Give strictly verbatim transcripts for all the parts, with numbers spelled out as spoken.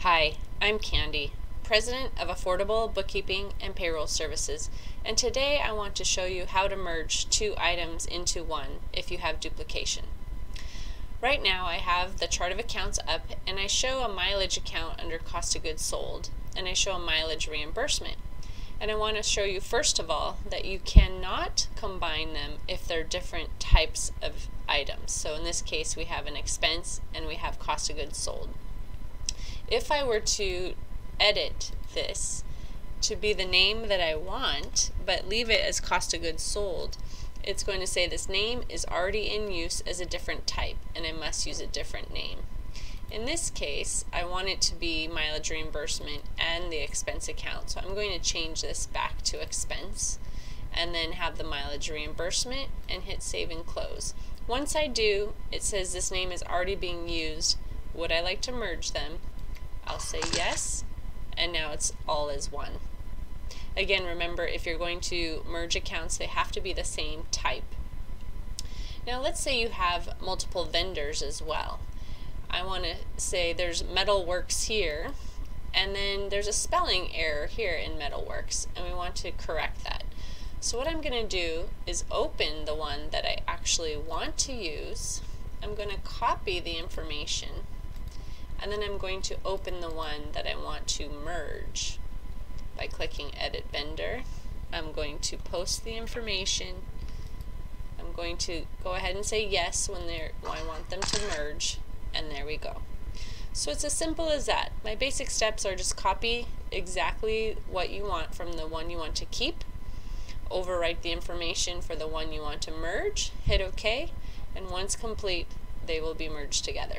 Hi, I'm Candy, President of Affordable Bookkeeping and Payroll Services, and today I want to show you how to merge two items into one if you have duplication. Right now I have the chart of accounts up and I show a mileage account under cost of goods sold and I show a mileage reimbursement. And I want to show you first of all that you cannot combine them if they're different types of items. So in this case we have an expense and we have cost of goods sold. If I were to edit this to be the name that I want but leave it as cost of goods sold, it's going to say this name is already in use as a different type and I must use a different name. In this case, I want it to be mileage reimbursement and the expense account, so I'm going to change this back to expense and then have the mileage reimbursement and hit save and close. Once I do, it says this name is already being used. Would I like to merge them? I'll say yes, and now it's all as one. Again, remember, if you're going to merge accounts, they have to be the same type. Now let's say you have multiple vendors as well. I want to say there's Metalworks here, and then there's a spelling error here in Metalworks, and we want to correct that. So what I'm going to do is open the one that I actually want to use. I'm going to copy the information, and then I'm going to open the one that I want to merge. By clicking Edit Vendor, I'm going to post the information. I'm going to go ahead and say yes when, they're, when I want them to merge, and there we go. So it's as simple as that. My basic steps are just copy exactly what you want from the one you want to keep, overwrite the information for the one you want to merge, hit OK, and once complete, they will be merged together.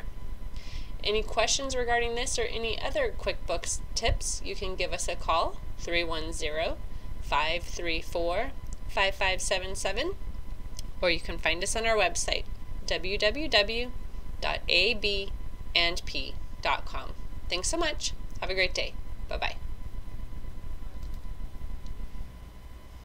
Any questions regarding this or any other QuickBooks tips, you can give us a call, three one zero, five three four, five five seven seven, or you can find us on our website, w w w dot a b and p dot com. Thanks so much. Have a great day. Bye-bye.